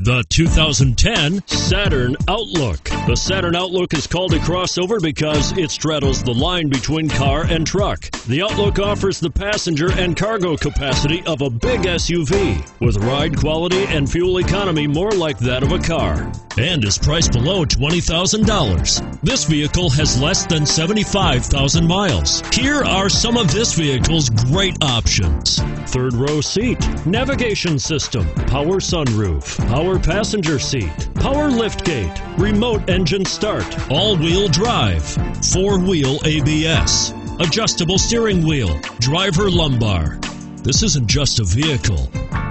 The 2010 Saturn Outlook. The Saturn Outlook is called a crossover because it straddles the line between car and truck. The Outlook offers the passenger and cargo capacity of a big SUV, with ride quality and fuel economy more like that of a car, and is priced below $20,000. This vehicle has less than 75,000 miles. Here are some of this vehicle's great options: third row seat, navigation system, power sunroof, power passenger seat, power liftgate, remote engine start, all-wheel drive, four-wheel ABS, adjustable steering wheel, driver lumbar. This isn't just a vehicle,